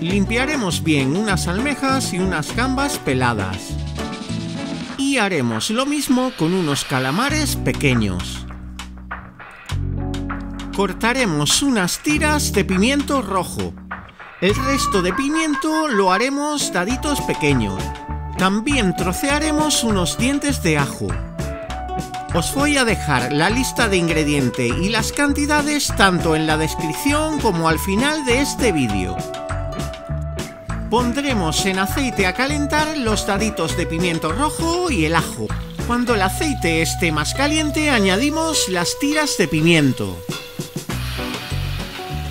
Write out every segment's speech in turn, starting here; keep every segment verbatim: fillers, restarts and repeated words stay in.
Limpiaremos bien unas almejas y unas gambas peladas. Y haremos lo mismo con unos calamares pequeños. Cortaremos unas tiras de pimiento rojo. El resto de pimiento lo haremos daditos pequeños. También trocearemos unos dientes de ajo. Os voy a dejar la lista de ingredientes y las cantidades tanto en la descripción como al final de este vídeo. Pondremos en aceite a calentar los daditos de pimiento rojo y el ajo. Cuando el aceite esté más caliente, añadimos las tiras de pimiento.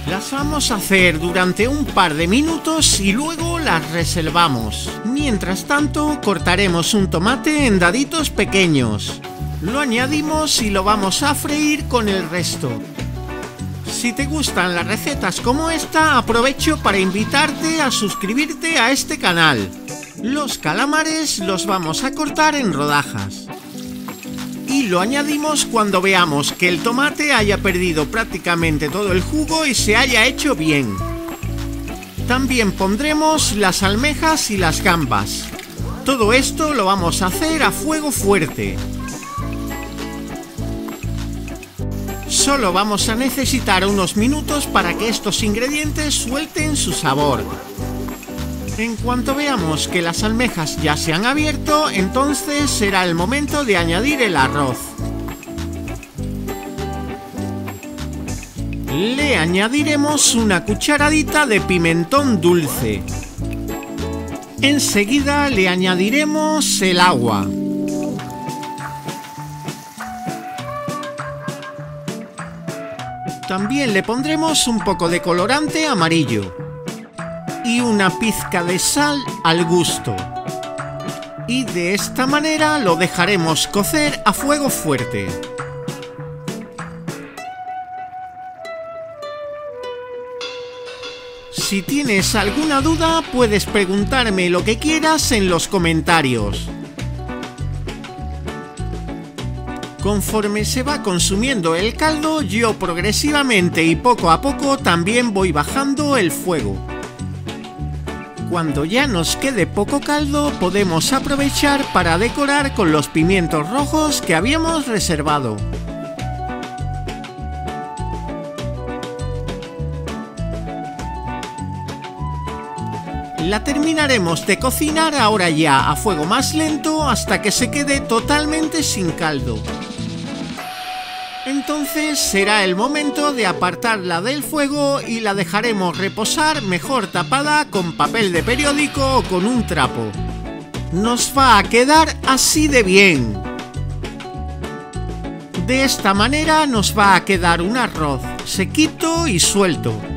Las vamos a hacer durante un par de minutos y luego las reservamos. Mientras tanto, cortaremos un tomate en daditos pequeños. Lo añadimos y lo vamos a freír con el resto. Si te gustan las recetas como esta, aprovecho para invitarte a suscribirte a este canal. Los calamares los vamos a cortar en rodajas. Y lo añadimos cuando veamos que el tomate haya perdido prácticamente todo el jugo y se haya hecho bien. También pondremos las almejas y las gambas. Todo esto lo vamos a hacer a fuego fuerte. Solo vamos a necesitar unos minutos para que estos ingredientes suelten su sabor. En cuanto veamos que las almejas ya se han abierto, entonces será el momento de añadir el arroz. Le añadiremos una cucharadita de pimentón dulce. Enseguida le añadiremos el agua. También le pondremos un poco de colorante amarillo y una pizca de sal al gusto. Y de esta manera lo dejaremos cocer a fuego fuerte. Si tienes alguna duda, puedes preguntarme lo que quieras en los comentarios. Conforme se va consumiendo el caldo, yo progresivamente y poco a poco también voy bajando el fuego. Cuando ya nos quede poco caldo, podemos aprovechar para decorar con los pimientos rojos que habíamos reservado. La terminaremos de cocinar ahora ya a fuego más lento hasta que se quede totalmente sin caldo. Entonces será el momento de apartarla del fuego y la dejaremos reposar, mejor tapada con papel de periódico o con un trapo. Nos va a quedar así de bien. De esta manera nos va a quedar un arroz sequito y suelto.